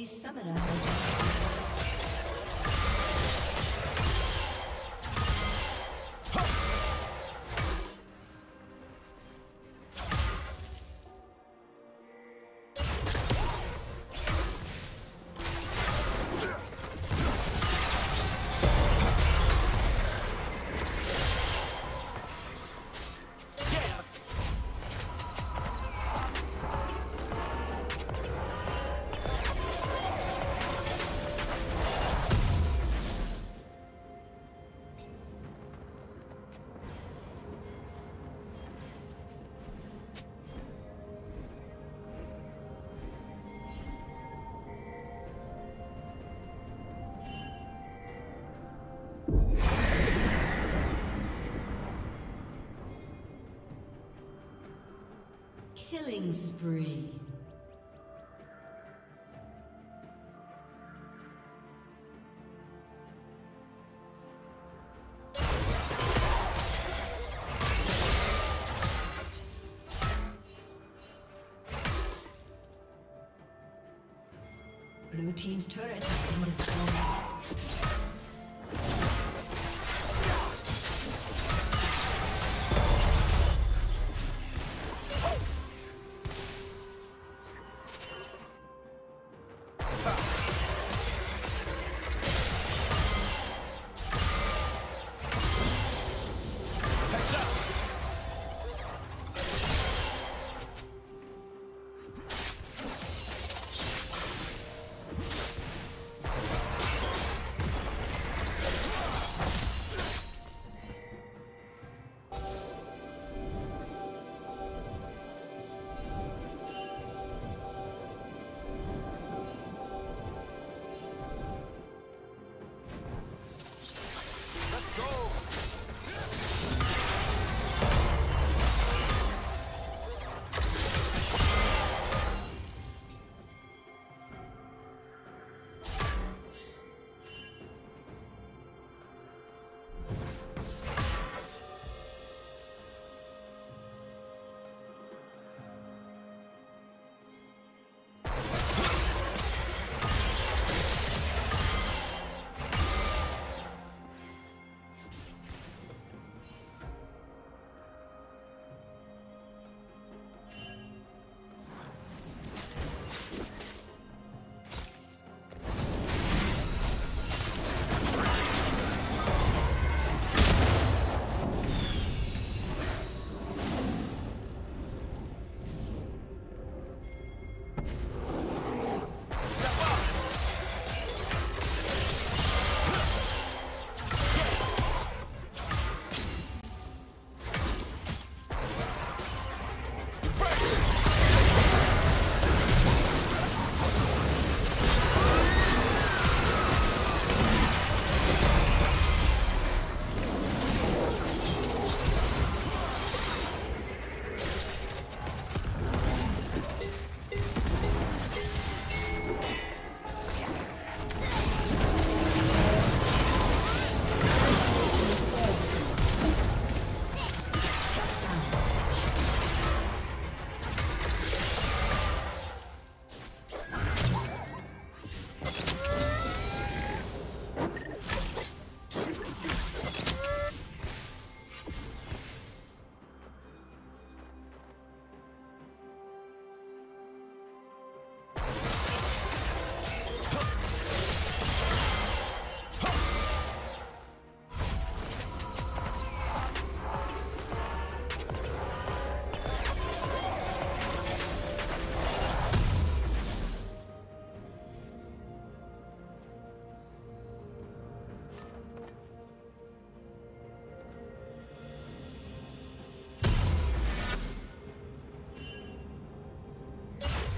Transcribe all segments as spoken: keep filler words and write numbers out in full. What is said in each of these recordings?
A summoner killing spree. Blue team's turret has been destroyed.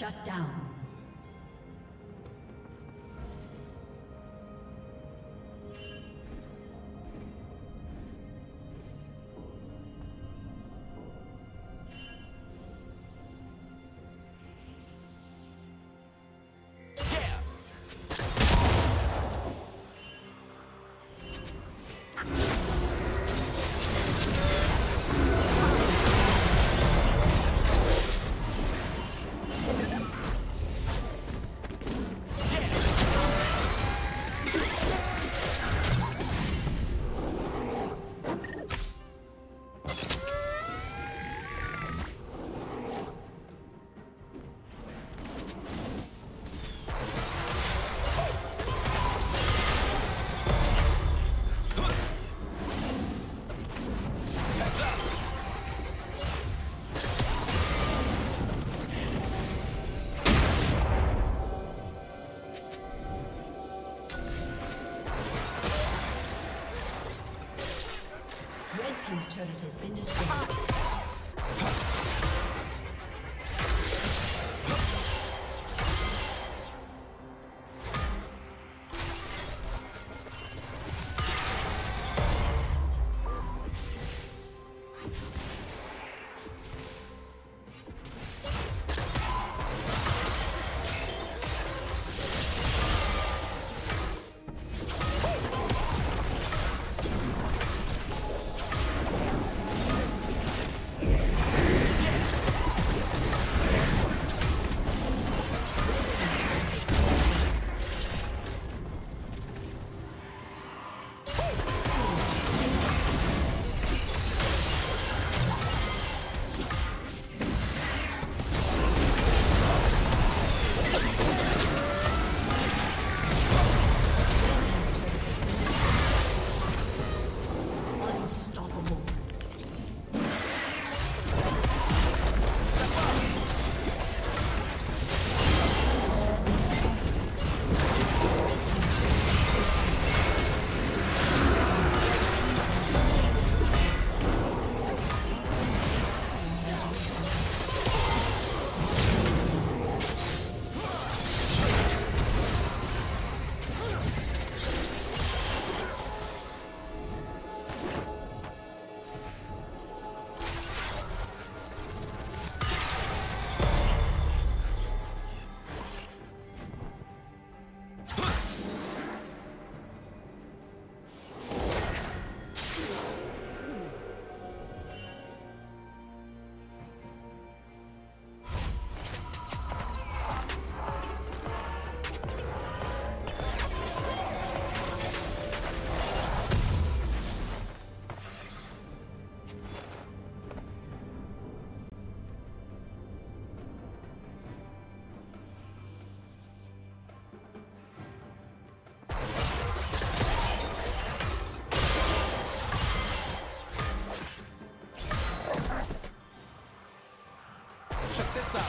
Shut down. His turret has been destroyed. Check this out.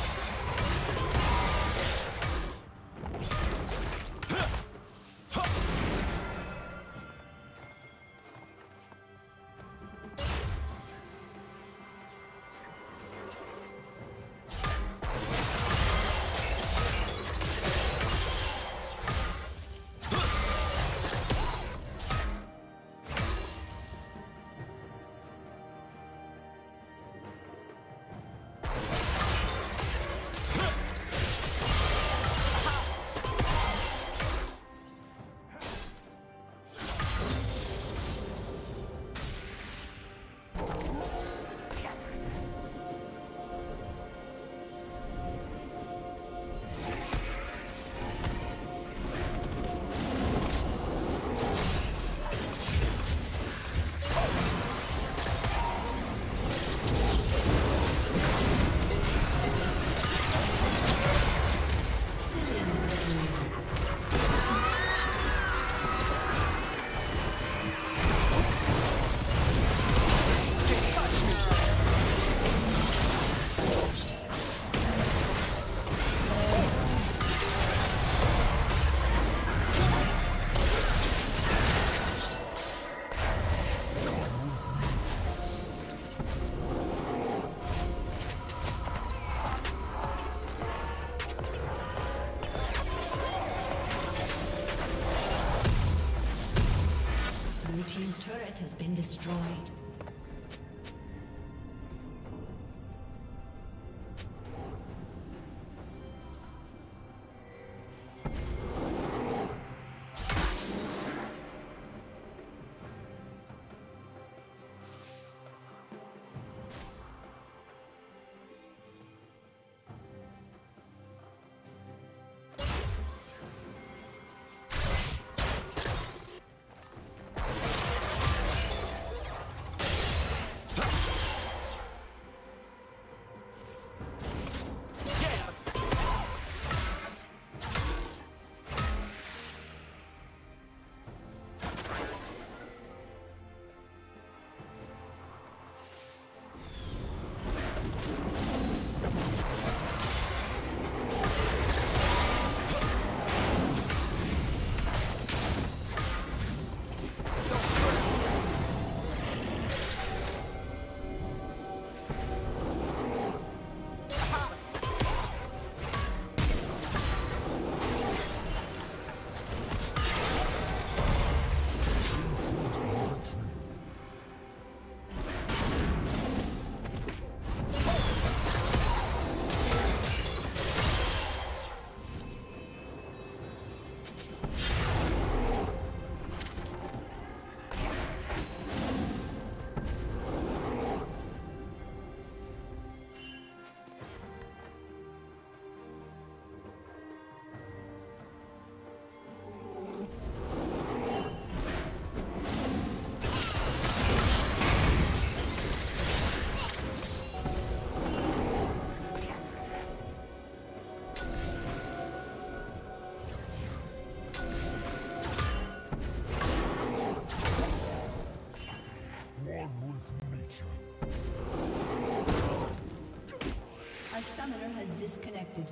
summoner has disconnected.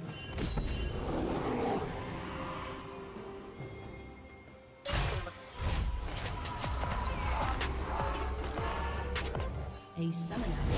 A summoner